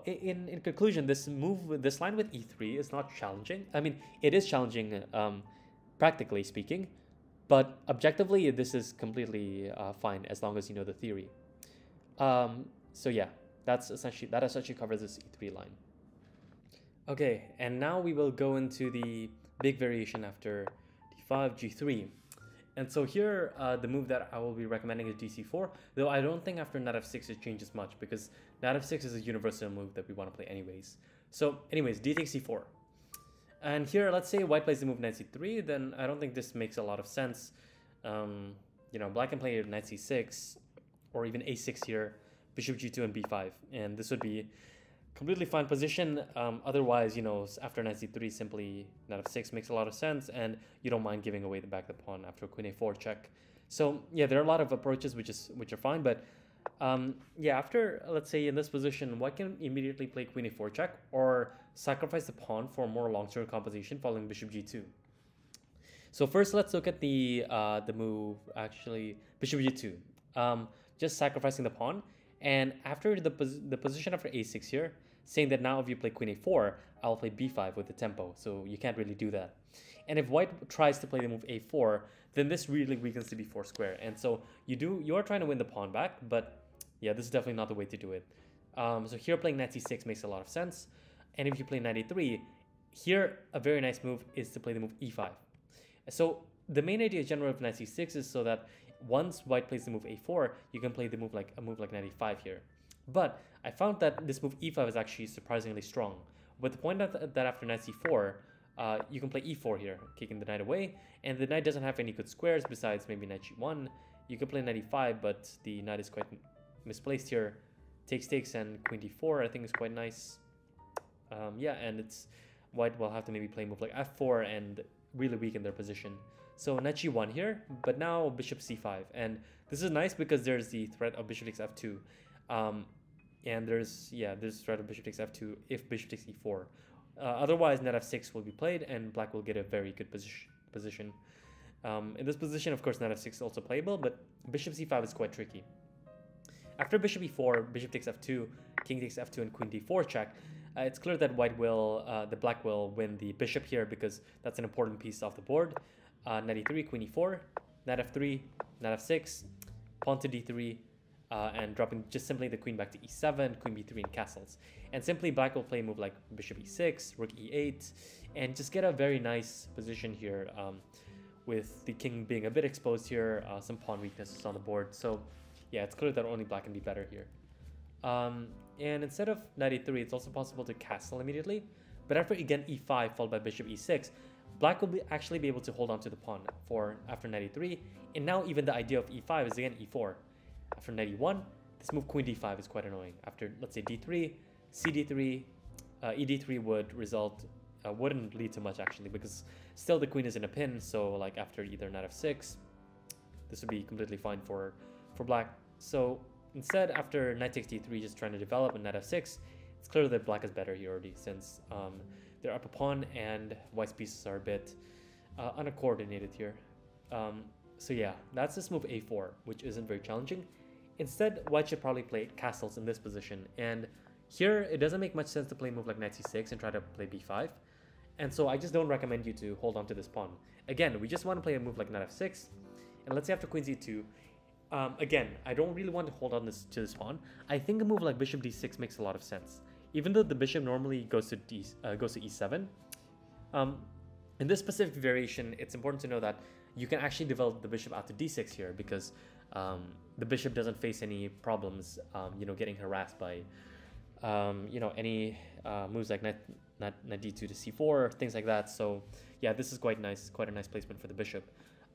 in conclusion, this line with e3 is not challenging. I mean, it is challenging practically speaking, but objectively this is completely fine as long as you know the theory. So yeah, that essentially covers this e3 line. Okay, and now we will go into the big variation after d5, g3. And so here, the move that I will be recommending is dc4, though I don't think after knight f6 it changes much, because knight f6 is a universal move that we want to play anyways. So anyways, d takes c4. And here, let's say white plays the move knight c3, then I don't think this makes a lot of sense. You know, black can play knight c6, or even a6 here, bishop g2 and b5, and this would be completely fine position. Otherwise, you know, after knight c3, simply knight f6 makes a lot of sense, and you don't mind giving away the back of the pawn after queen a4 check. So yeah, there are a lot of approaches which are fine, but Yeah, after, let's say, in this position, white can immediately play queen a4 check or sacrifice the pawn for more long-term compensation following bishop g2. So first, let's look at the move, actually, bishop g2. Just sacrificing the pawn. And after the position after a6 here, saying that now if you play queen a4, I'll play b5 with the tempo. So you can't really do that. And if white tries to play the move a4, then this really weakens the b4 square. And so you are trying to win the pawn back, but yeah, this is definitely not the way to do it. So here playing knight c6 makes a lot of sense. And if you play knight a3, here a very nice move is to play the move e5. So the main idea generally of knight c6 is so that once white plays the move a4, you can play the move like a move like knight e5 here. But I found that this move e5 is actually surprisingly strong. But the point that after knight c4, you can play e4 here, kicking the knight away. And the knight doesn't have any good squares besides maybe knight g1. You can play knight e5, but the knight is quite misplaced here. Takes, takes, and queen d4 I think is quite nice. Yeah, and it's white will have to maybe play a move like f4 and really weaken their position. So knight g1 here, but now bishop c5. And this is nice because there's the threat of bishop takes f2. And there's threat of bishop takes f2 if bishop takes e4. Otherwise, knight f6 will be played and black will get a very good position. In this position, of course, knight f6 is also playable, but bishop c5 is quite tricky. After bishop e4, bishop takes f2, king takes f2, and queen d4 check, it's clear that black will win the bishop here because that's an important piece off the board. Knight e3, queen e4, knight f3, knight f6, pawn to d3, and dropping just simply the queen back to e7, queen b3, and castles. And simply black will play a move like bishop e6, rook e8, and just get a very nice position here with the king being a bit exposed here, some pawn weaknesses on the board. So yeah, it's clear that only black can be better here. And instead of knight e3, it's also possible to castle immediately. But after again e5 followed by bishop e6, black will actually be able to hold on to the pawn for after knight e3. And now even the idea of e5 is again e4. After knight e1, this move queen d5 is quite annoying. After, let's say, d3, cd3, ed3 wouldn't lead to much actually, because still the queen is in a pin. So like after either knight f6, this would be completely fine for black. So instead, after knight takes d3, just trying to develop, and knight f6, it's clear that black is better here already, since they're up a pawn and white's pieces are a bit uncoordinated here. So yeah, that's this move a4, which isn't very challenging. Instead, white should probably play castles in this position, and here it doesn't make much sense to play a move like knight c6 and try to play b5, and so I just don't recommend you to hold on to this pawn. Again, we just want to play a move like knight f6, and let's say after queen c2, again, I don't really want to hold on to this pawn. I think a move like bishop d6 makes a lot of sense. Even though the bishop normally goes to e7, in this specific variation, it's important to know that you can actually develop the bishop out to d6 here, because the bishop doesn't face any problems, getting harassed by, any moves like knight d2 to c4, things like that. So yeah, this is quite nice, quite a nice placement for the bishop.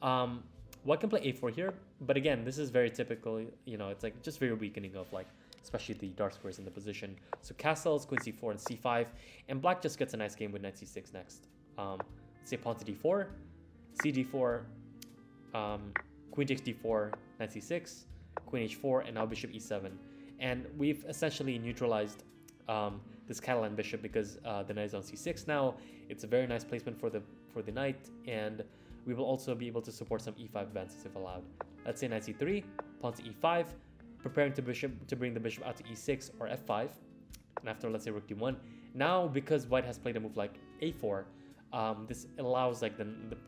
White can play a4 here, but again, this is very typical, it's like just very weakening of especially the dark squares in the position. So castles, queen c4 and c5, and black just gets a nice game with knight c6 next. Say pawn to d4, cd4, queen takes d4, knight c6, queen h4, and now bishop e7. And we've essentially neutralized this Catalan bishop because the knight is on c6 now. It's a very nice placement for the knight, and we will also be able to support some e5 advances if allowed. Let's say knight c3, pawn to e5, preparing to bring the bishop out to e6 or f5. And after, let's say, rook d1. Now, because white has played a move like a4, this allows the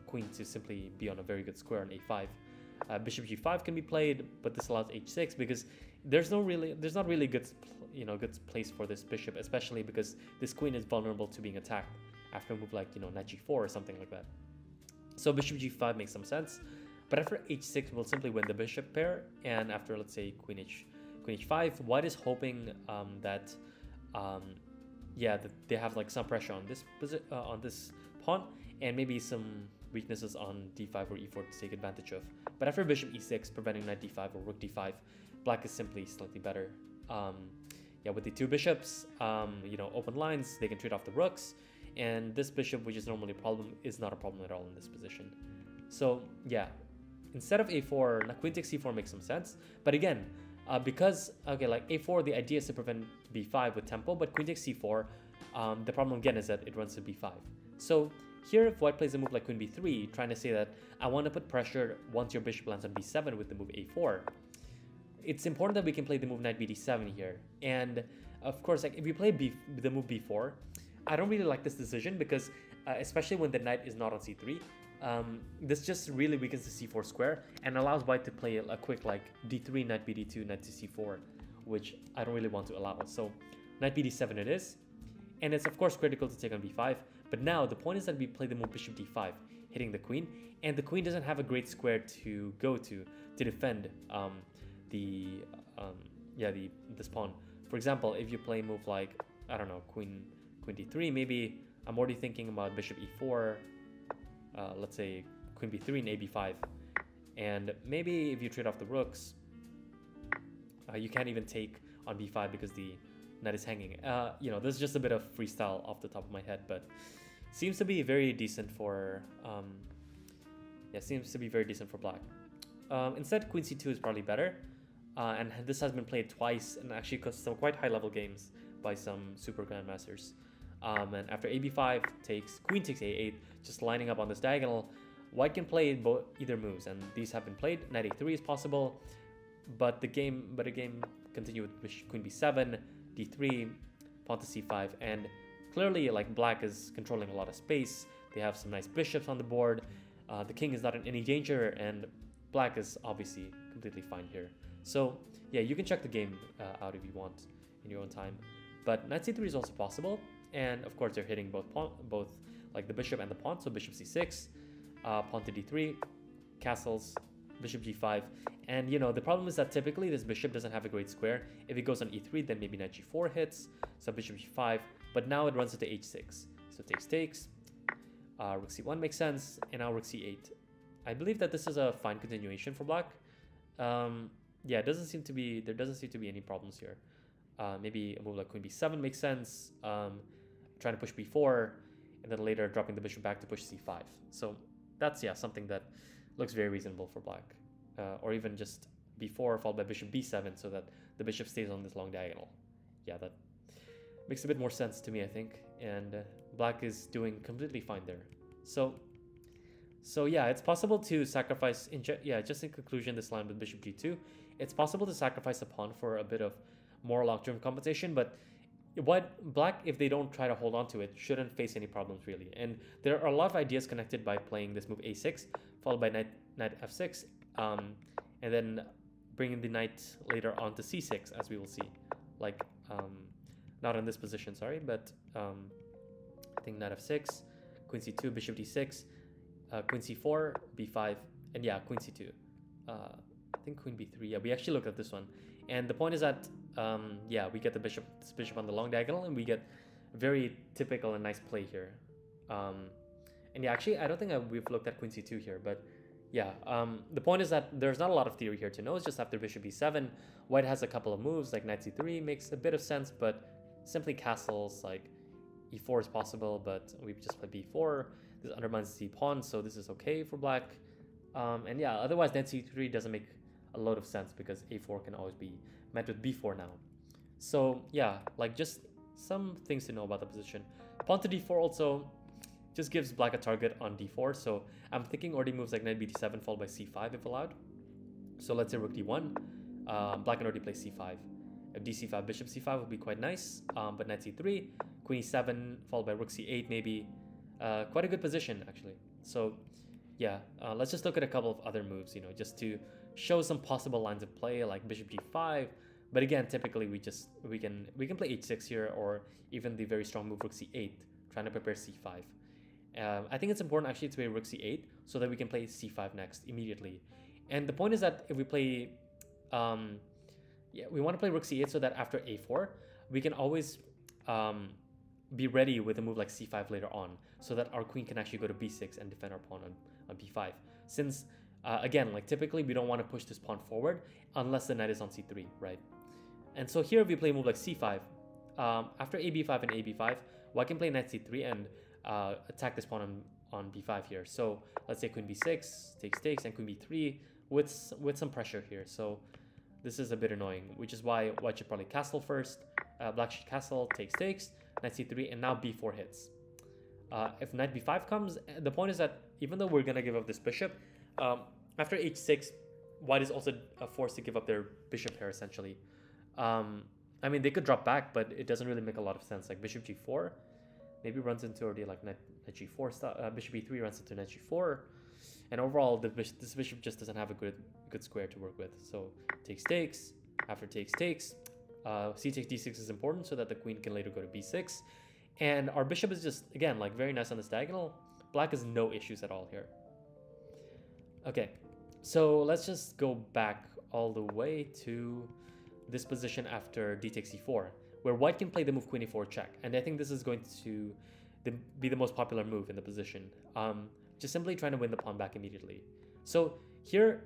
queen to simply be on a very good square on a5. Bishop g5 can be played, but this allows h6 because there's not really good place for this bishop, especially because this queen is vulnerable to being attacked after a move like knight g4 or something like that. So bishop g5 makes some sense, but after h6 we'll simply win the bishop pair, and after, let's say, queen h5, white is hoping that that they have some pressure on this pawn and maybe some weaknesses on d5 or e4 to take advantage of. But after bishop e6, preventing knight d5 or rook d5, black is simply slightly better. With the two bishops, open lines, they can trade off the rooks. And this bishop, which is normally a problem, is not a problem at all in this position. So yeah, instead of a4, queen takes c4 makes some sense. But again, because, okay, like a4, the idea is to prevent b5 with tempo, but queen takes c4, the problem again is that it runs to b5. So here, if white plays a move like queen b3, trying to say that I want to put pressure once your bishop lands on b7 with the move a4, it's important that we can play the move knight bd7 here. And of course, like if we play the move b4, I don't really like this decision because especially when the knight is not on c3, this just really weakens the c4 square and allows white to play a quick like d3, knight bd2, knight to c4, which I don't really want to allow. So knight bd7 it is, and it's of course critical to take on b5, but now the point is that we play the move bishop d5, hitting the queen, and the queen doesn't have a great square to go to defend this pawn. For example, if you play a move like, I don't know, queen d3, maybe I'm already thinking about bishop e4, let's say queen b3 and a b5, and maybe if you trade off the rooks, you can't even take on b5 because the knight is hanging. You know, there's just a bit of freestyle off the top of my head, but seems to be very decent for, black. Instead, queen c2 is probably better, and this has been played twice and actually caused some quite high-level games by some super grandmasters. And after ab5 takes, queen takes a8, just lining up on this diagonal, white can play either moves, and these have been played. Knight a3 is possible, but the game continued with queen b7, d3, pawn to c5, and clearly like black is controlling a lot of space. They have some nice bishops on the board. The king is not in any danger, and black is obviously completely fine here. So yeah, you can check the game out if you want in your own time. But knight c3 is also possible. And of course, they're hitting both like the bishop and the pawn. So bishop c6, pawn to d3, castles, bishop g5. And you know, the problem is that typically this bishop doesn't have a great square. If it goes on e3, then maybe knight g4 hits, so bishop g5. But now it runs into h6. So takes. Rook c1 makes sense, and now rook c8. I believe that this is a fine continuation for black. Yeah, there doesn't seem to be any problems here. Maybe a move like queen b7 makes sense, trying to push b4, and then later dropping the bishop back to push c5. So that's, yeah, something that looks very reasonable for black. Or even just b4 followed by bishop b7 so that the bishop stays on this long diagonal. Yeah, that makes a bit more sense to me, I think. And black is doing completely fine there. So yeah, it's possible to sacrifice, just in conclusion, this line with bishop g2. It's possible to sacrifice a pawn for a bit of more long-term compensation, but black, if they don't try to hold on to it, shouldn't face any problems really. And there are a lot of ideas connected by playing this move a6, followed by knight f6, and then bringing the knight later on to c6, as we will see. Like, not in this position, sorry, but I think knight f6, queen c2, bishop d6, queen c4, b5, and yeah, queen c2. I think queen b3. Yeah, we actually looked at this one. And the point is that, yeah, we get the bishop, this bishop on the long diagonal, and we get very typical and nice play here. And yeah, actually, I don't think we've looked at queen c2 here, but yeah, the point is that there's not a lot of theory here to know. It's just after bishop b7, white has a couple of moves, like knight c3 makes a bit of sense, but simply castles, like e4 is possible, but we've just played b4. This undermines the pawn, so this is okay for black. And yeah, otherwise, knight c3 doesn't make a lot of sense because a4 can always be met with b4 now. So yeah, like just some things to know about the position. Pawn to d4 also just gives black a target on d4, so I'm thinking already moves like knight bd7 followed by c5 if allowed. So let's say rook d1, black can already play c5. If dc5, bishop c5 would be quite nice, but knight c3, queen e7 followed by rook c8 maybe. Quite a good position actually. So yeah, let's just look at a couple of other moves, you know, just to show some possible lines of play, like bishop g5, but again, typically we can play h6 here, or even the very strong move rook c8, trying to prepare c5. I think it's important actually to play rook c8 so that we can play c5 next immediately. And the point is that if we play, we want to play rook c8 so that after a4, we can always be ready with a move like c5 later on, so that our queen can actually go to b6 and defend our pawn on b5. Since again, like typically we don't want to push this pawn forward unless the knight is on c3, right? And so here we play a move like c5. After ab5 and ab5, white can play knight c3 and attack this pawn on b5 here. So let's say queen b6, takes, and queen b3 with some pressure here. So This is a bit annoying, which is why white should probably castle first. Black should castle, takes, knight c3, and now b4 hits. If knight b5 comes, the point is that even though we're going to give up this bishop, after h6, white is also forced to give up their bishop here, essentially. I mean, they could drop back, but it doesn't really make a lot of sense. Like bishop g4 maybe runs into already like knight g4 stuff. Bishop b3 runs into knight g4, and overall this bishop just doesn't have a good square to work with. So takes, after takes. C takes d6 is important so that the queen can later go to b6, and our bishop is just again like very nice on this diagonal. Black has no issues at all here. Okay, so let's just go back all the way to this position after d takes e4, where white can play the move queen e4 check, and I think this is going to be the most popular move in the position, just simply trying to win the pawn back immediately. So here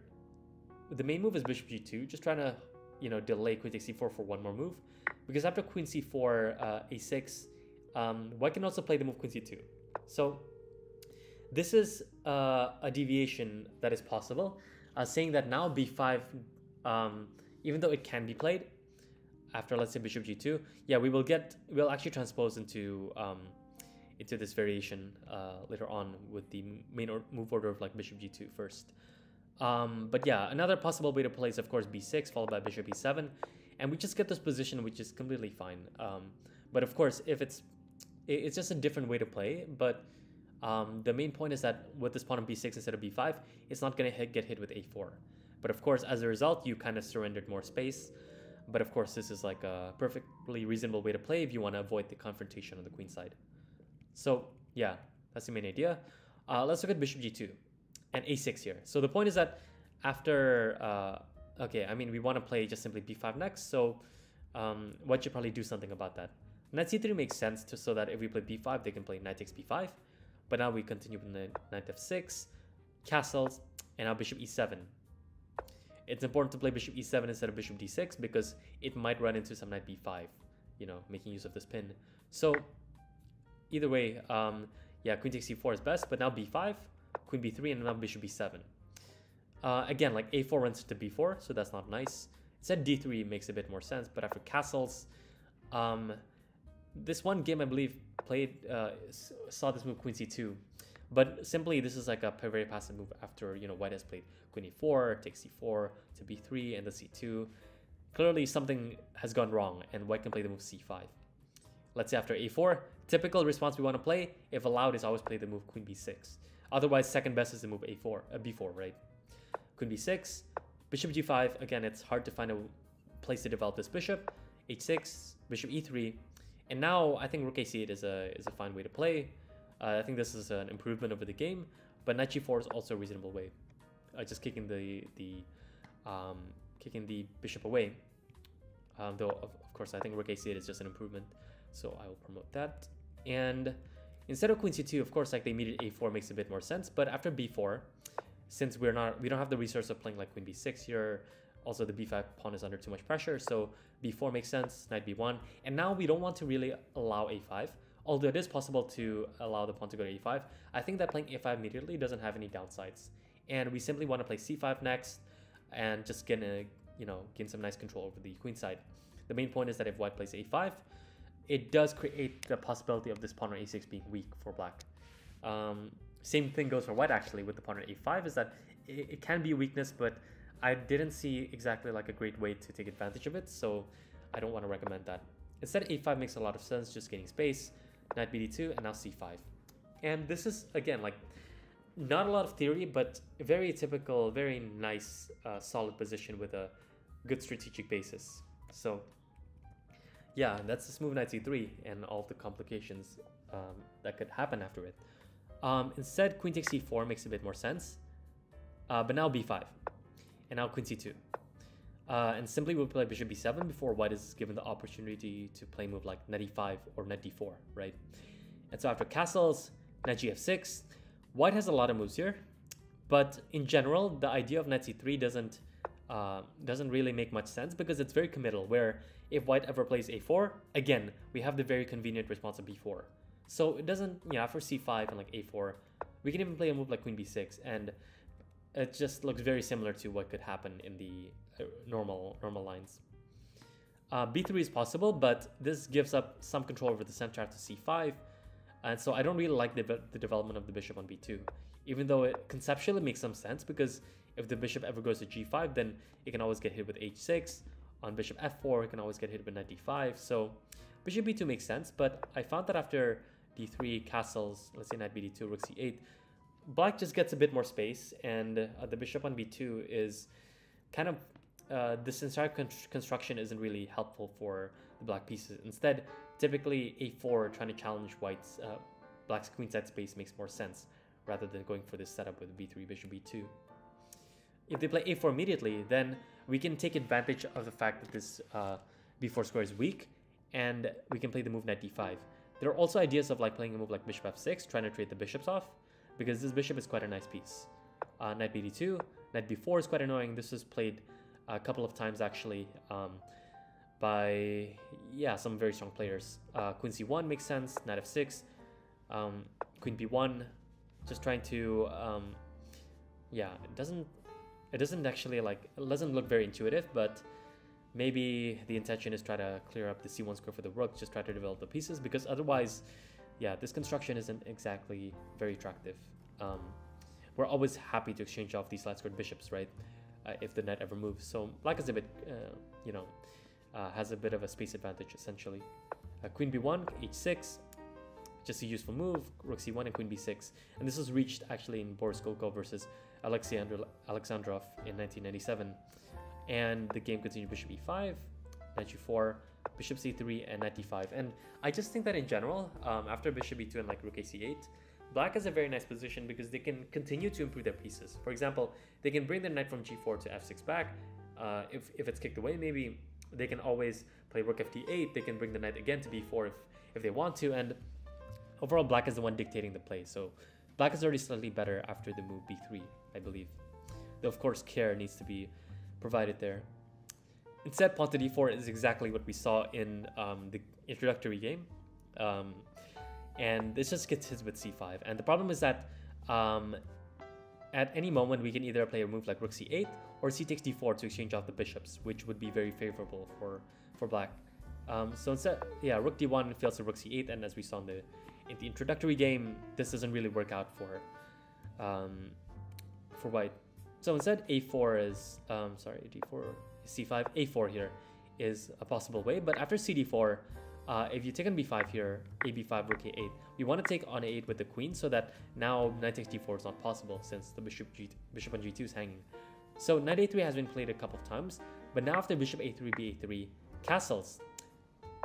the main move is bishop g2, just trying to, you know, delay queen takes c4 for one more move, because after queen c4 a6, white can also play the move queen c2. So this is a deviation that is possible, saying that now b5, even though it can be played after, let's say, bishop g2, yeah, we'll actually transpose into this variation later on with the main move order of like bishop g2 first. But yeah, another possible way to play is of course b6 followed by bishop e7, and we just get this position, which is completely fine. But of course, if it's just a different way to play. But the main point is that with this pawn on b6 instead of b5, it's not going to get hit with a4. But of course, as a result, you kind of surrendered more space. But of course, this is like a perfectly reasonable way to play if you want to avoid the confrontation on the queen side. So yeah, that's the main idea. Let's look at bishop g2 and a6 here. So the point is that after, okay, I mean, we want to play just simply b5 next. So white should probably do something about that. Knight c3 makes sense so that if we play b5, they can play knight takes b5. But now we continue with knight f6, castles, and now bishop e7. It's important to play bishop e7 instead of bishop d6 because it might run into some knight b5, you know, making use of this pin. So either way, yeah, queen takes c4 is best, but now b5, queen b3, and now bishop b7. Again, like a4 runs to b4, so that's not nice. Instead d3 makes a bit more sense, but after castles, this one game I believe played saw this move queen c2, but simply this is like a very passive move after, you know, white has played queen e4, takes c4 to b3, and the c2. Clearly something has gone wrong, and white can play the move c5. Let's say after a4, typical response we want to play, if allowed, is always play the move queen b6. Otherwise, second best is the move b4, right? Queen b6, bishop g5. Again, it's hard to find a place to develop this bishop. h6, bishop e3. And now I think rook a8 is a fine way to play. I think this is an improvement over the game, but knight g4 is also a reasonable way. Just kicking the bishop away. Though of course I think rook a8 is just an improvement, so I will promote that. And instead of queen c2, of course, like the immediate a4 makes a bit more sense. But after b4, since we don't have the resource of playing like queen b6 here. Also, the b5 pawn is under too much pressure, so b4 makes sense, knight b1. And now we don't want to really allow a5, although it is possible to allow the pawn to go to a5. I think that playing a5 immediately doesn't have any downsides. And we simply want to play c5 next and just gain some nice control over the queen side. The main point is that if white plays a5, it does create the possibility of this pawn on a6 being weak for black. Same thing goes for white, actually, with the pawn on a5, is that it can be a weakness, but I didn't see exactly like a great way to take advantage of it, so I don't want to recommend that. Instead, a5 makes a lot of sense, just gaining space, knight bd2, and now c5. And this is, again, like not a lot of theory, but very typical, very nice, solid position with a good strategic basis. So yeah, that's this move knight c3 and all the complications that could happen after it. Instead, queen takes c4 makes a bit more sense, but now b5. And now queen c2. And simply we'll play bishop b7 before white is given the opportunity to play move like knight e5 or knight d4, right? And so after castles, knight gf6. White has a lot of moves here, but in general, the idea of knight c3 doesn't really make much sense because it's very committal, where if white ever plays a4, again, we have the very convenient response of b4. So it doesn't, yeah, for c5 and like a4, we can even play a move like queen b6, and it just looks very similar to what could happen in the normal lines. B3 is possible, but this gives up some control over the center to C5, and so I don't really like the development of the bishop on B2, even though it conceptually makes some sense, because if the bishop ever goes to G5, then it can always get hit with H6. On bishop F4, it can always get hit with knight D5, so bishop B2 makes sense, but I found that after D3 castles, let's say knight BD2, rook C8, black just gets a bit more space, and the bishop on B2 is kind of... this entire construction isn't really helpful for the black pieces. Instead, typically A4 trying to challenge white's black's queenside space makes more sense rather than going for this setup with B3, bishop B2. If they play A4 immediately, then we can take advantage of the fact that this B4 square is weak, and we can play the move knight D5. There are also ideas of like playing a move like bishop F6, trying to trade the bishops off, because this bishop is quite a nice piece. Knight BD2, knight B4 is quite annoying. This is played a couple of times actually by some very strong players. Queen c1 makes sense, knight f6, queen b1, just trying to it doesn't actually it doesn't look very intuitive, but maybe the intention is try to clear up the c1 square for the rook, just try to develop the pieces, because otherwise this construction isn't exactly very attractive. We're always happy to exchange off these light squared bishops, right? If the knight ever moves. So black is a bit, has a bit of a space advantage essentially. Queen b1, h6, just a useful move. Rook c1 and queen b6, and this was reached actually in Boris Gukov versus Alexandr Alexandrov in 1997. And the game continued bishop e5, knight g4, bishop c3, and knight d5. And I just think that in general, after bishop b2 and like rook ac8. Black has a very nice position because they can continue to improve their pieces. For example, they can bring their knight from g4 to f6 back. If it's kicked away, maybe they can always play rook fd8. They can bring the knight again to b4 if they want to. And overall, black is the one dictating the play. So black is already slightly better after the move b3, I believe. Though, of course, care needs to be provided there. Instead, pawn to d4 is exactly what we saw in the introductory game. And this just gets hit with c5, and the problem is that at any moment we can either play a move like rook c8 or c takes d4 to exchange off the bishops, which would be very favorable for black. So instead, rook d1 fails to rook c8, and as we saw in the introductory game, this doesn't really work out for white. So instead, c5, a4 here is a possible way, but after cd4. If you take on b5 here, ab5, rook a8, we want to take on a8 with the queen so that now knight takes d4 is not possible since the bishop on g2 is hanging. So knight a3 has been played a couple of times, but now after bishop a3, b8, castles,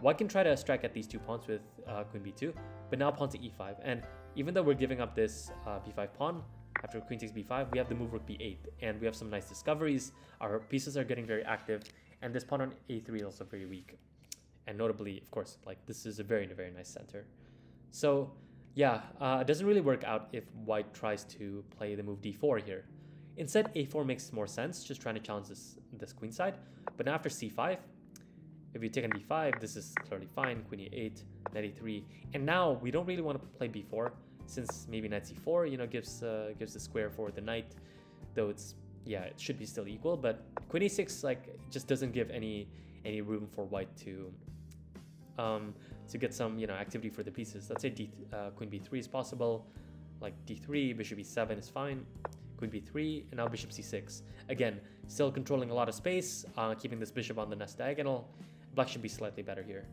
one can try to strike at these two pawns with queen b2, but now pawn to e5. And even though we're giving up this b5 pawn, after queen takes b5, we have the move rook b8, and we have some nice discoveries. Our pieces are getting very active, and this pawn on a3 is also very weak. And notably, of course, this is a very nice center. So it doesn't really work out if white tries to play the move d4 here. Instead, a4 makes more sense, just trying to challenge this queen side. But now after c5, if you take on d5, this is clearly fine. Queen e8, knight e3, and now we don't really want to play b4 since maybe knight c4, gives the square for the knight, though it should be still equal. But queen e6 just doesn't give any room for white to get some activity for the pieces. Let's say queen b3 is possible, d3, bishop e7 is fine, queen b3, and now bishop c6. Again, still controlling a lot of space, keeping this bishop on the next diagonal. Black should be slightly better here.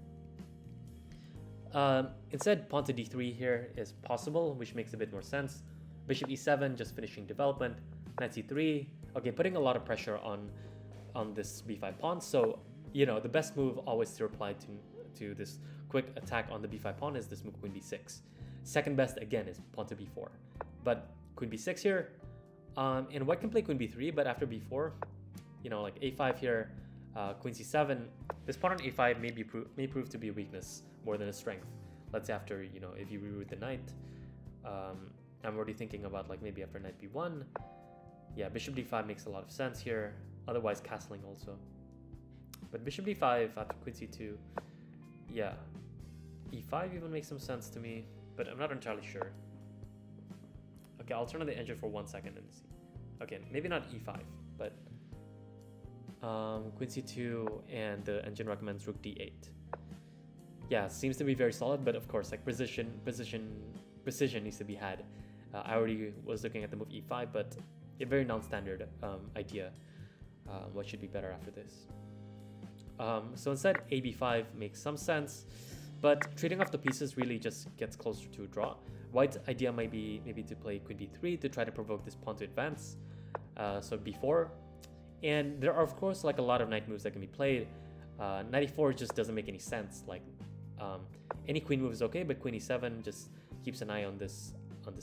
Instead, pawn to d3 here is possible, which makes a bit more sense. Bishop e7, just finishing development. Knight c3, okay, putting a lot of pressure on this b5 pawn. So the best move always to reply to this quick attack on the b5 pawn is this move queen b6. Second best again is pawn to b4, but queen b6 here, and white can play queen b3, but after b4, a5 here, queen c7. This pawn on a5 may prove to be a weakness more than a strength. Let's say after if you reroute the knight, I'm already thinking about maybe after knight b1. Bishop d5 makes a lot of sense here. Otherwise, castling also. But bishop d5 after queen c2. E5 even makes some sense to me, but I'm not entirely sure. Okay, I'll turn on the engine for 1 second and see. Okay, maybe not e5, but queen c2, and the engine recommends rook d8. Yeah, seems to be very solid, but of course, like precision needs to be had. I already was looking at the move e5, but a very non-standard idea. What should be better after this? So instead, ab5 makes some sense, but trading off the pieces really just gets closer to a draw. White's idea might be maybe to play queen b3 to try to provoke this pawn to advance, so b4. And there are of course like a lot of knight moves that can be played. Knight e4 just doesn't make any sense. Like any queen move is okay, but queen e7 just keeps an eye on this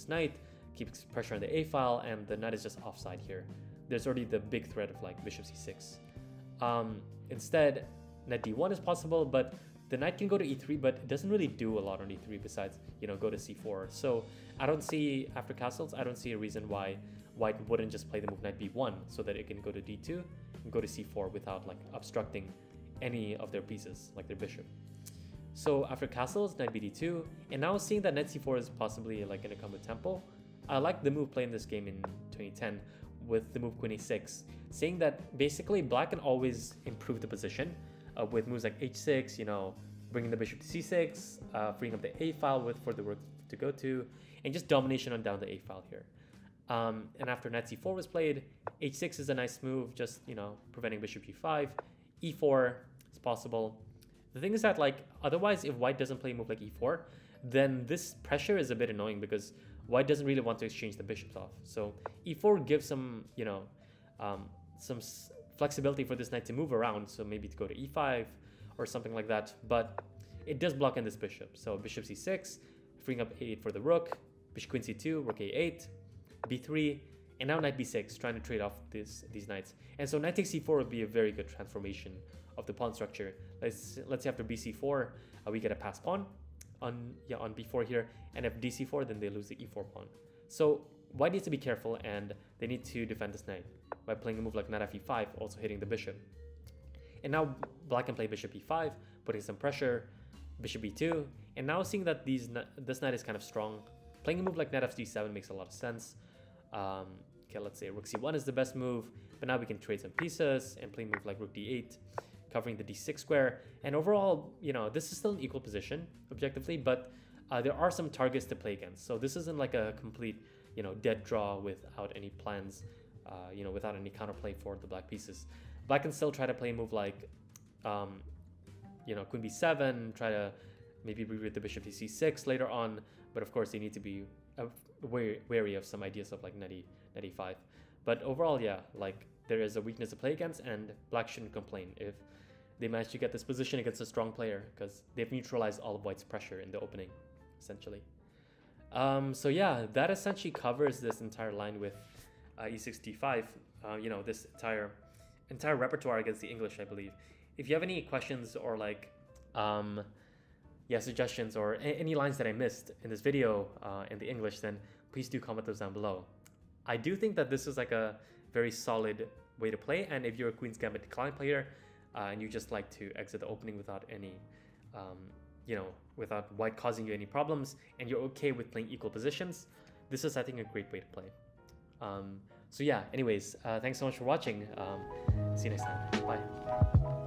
knight, keeps pressure on the a file, and the knight is just offside here. There's already the big threat of like bishop c6. Instead, knight d1 is possible, but the knight can go to e3, but it doesn't really do a lot on e3 besides, you know, go to c4. So I don't see, after castles, I don't see a reason why white wouldn't just play the move knight b1 so that it can go to d2 and go to c4 without like obstructing any of their pieces, like their bishop. So after castles, knight bd2, and now seeing that knight c4 is possibly like gonna come with tempo, I like the move played in this game in 2010 with the move queen a6, seeing that basically black can always improve the position with moves like h6, you know, bringing the bishop to c6, freeing up the a file for the rook to go to, and just domination on down the a file here. And after knight c4 was played, h6 is a nice move, just, you know, preventing bishop g5, e4 is possible. The thing is that, like, otherwise, if white doesn't play a move like e4, then this pressure is a bit annoying because white doesn't really want to exchange the bishops off. So e4 gives some, you know, some flexibility for this knight to move around, so maybe to go to e5 or something like that, but it does block in this bishop. So bishop c6, freeing up a8 for the rook, bishop queen c2, rook a8, b3, and now knight b6, trying to trade off these knights. And so knight takes c4 would be a very good transformation of the pawn structure. Let's say after bc4, we get a pass pawn on b4 here, and if dc4, then they lose the e4 pawn. So white needs to be careful, and they need to defend this knight by playing a move like knight f5, also hitting the bishop. And now black can play bishop e5, putting some pressure, bishop b2, and now seeing that this knight is kind of strong, playing a move like knight fd7 makes a lot of sense. Okay, let's say rook c1 is the best move, but now we can trade some pieces and play a move like rook d8, covering the d6 square. And overall, you know, this is still an equal position objectively, but there are some targets to play against. So this isn't like a complete, you know, dead draw without any plans, you know, without any counterplay for the black pieces. Black can still try to play a move like, you know, queen b7, try to maybe reroute the bishop to c6 later on, but of course they need to be wary of some ideas of like knight e5. But overall, yeah, like there is a weakness to play against, and black shouldn't complain if they manage to get this position against a strong player, because they've neutralized all of white's pressure in the opening, essentially. So yeah, that essentially covers this entire line with e6, d5, you know, this entire repertoire against the English, I believe. If you have any questions or like, yeah, suggestions or any lines that I missed in this video in the English, then please do comment those down below. I do think that this is like a very solid way to play, and if you're a Queen's Gambit Decline player and you just like to exit the opening without any, you know, without white causing you any problems, and you're okay with playing equal positions, this is, I think, a great way to play. So yeah, anyways, thanks so much for watching. See you next time. Bye.